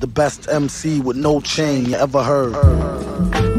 The best MC with no chain you ever heard.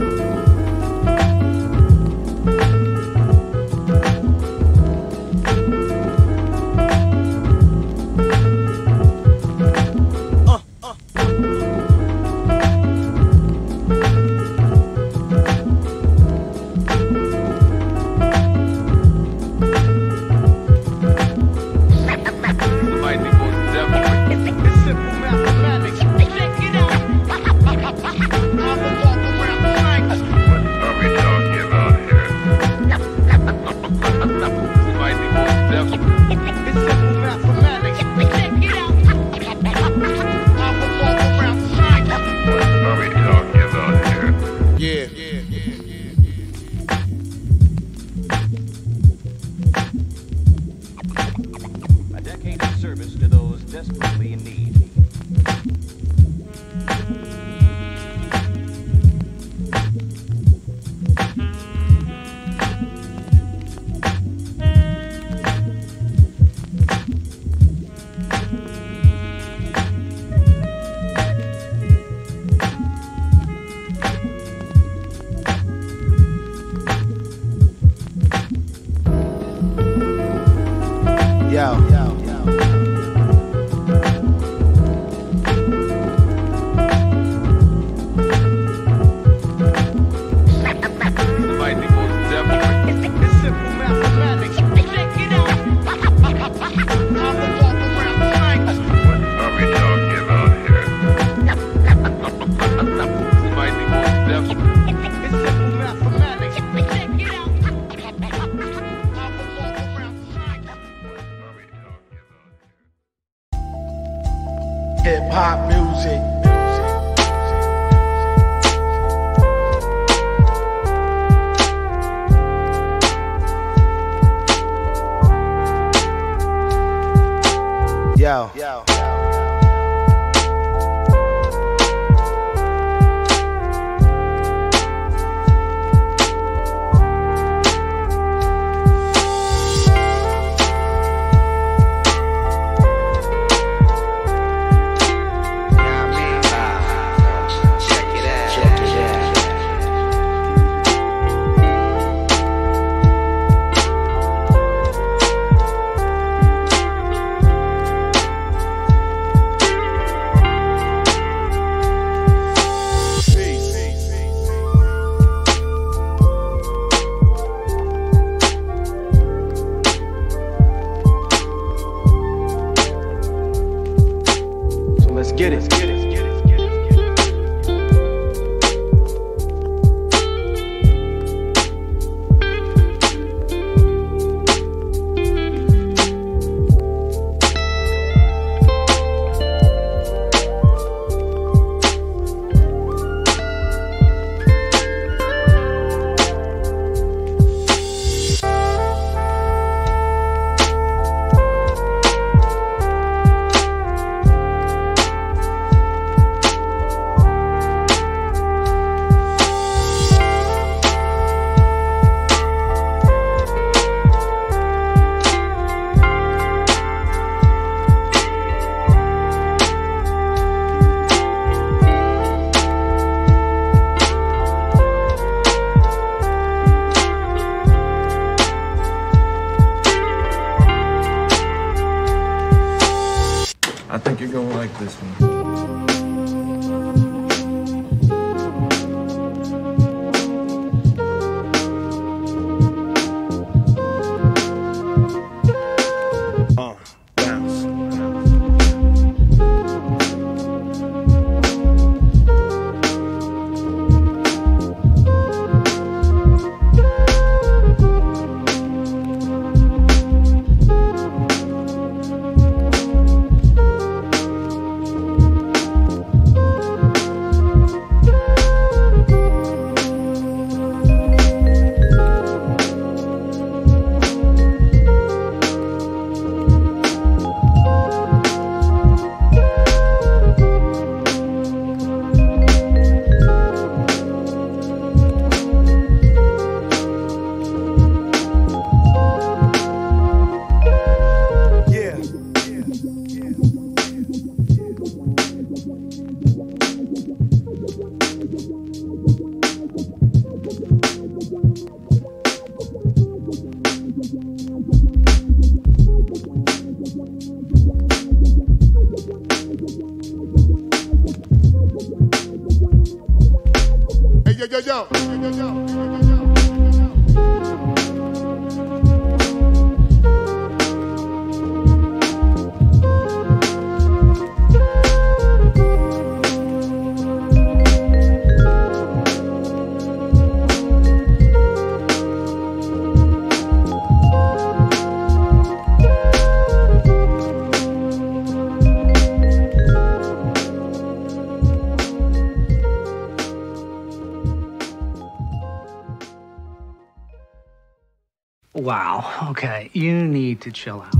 Wow, okay, you need to chill out.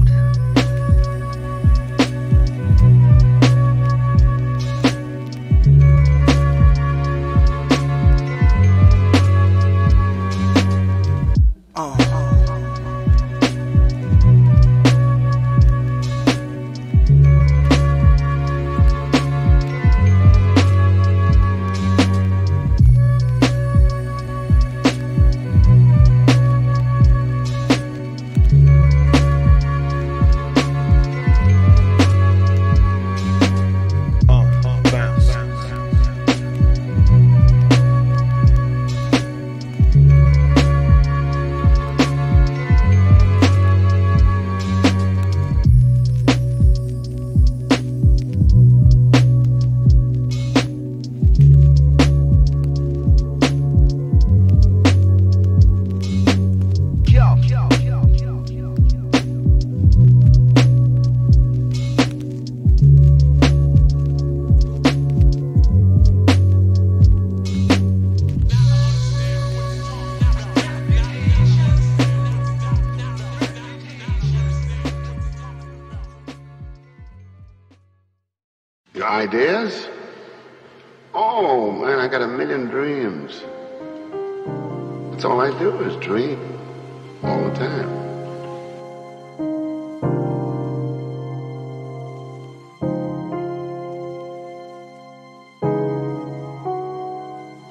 Ideas? Oh, man, I got a million dreams. That's all I do is dream all the time.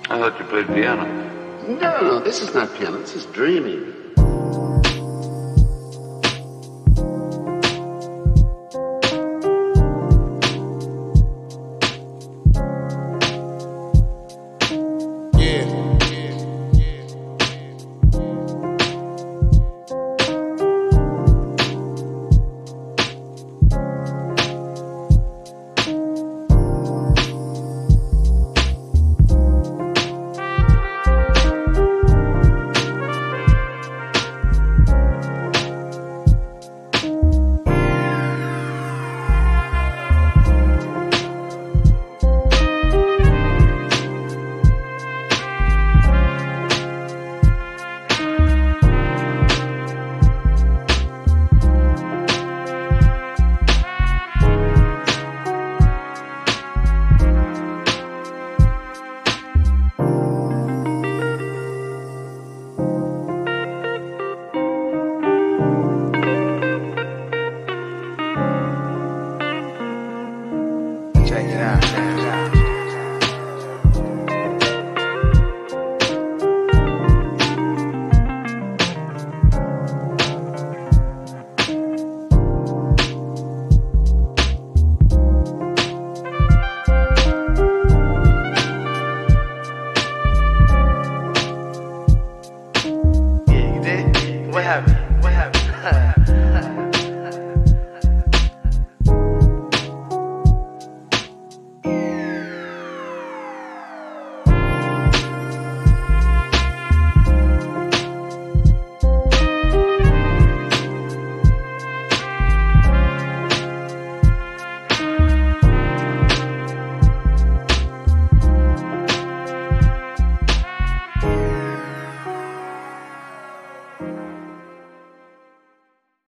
I thought you played piano. No, this is not piano. This is dreaming.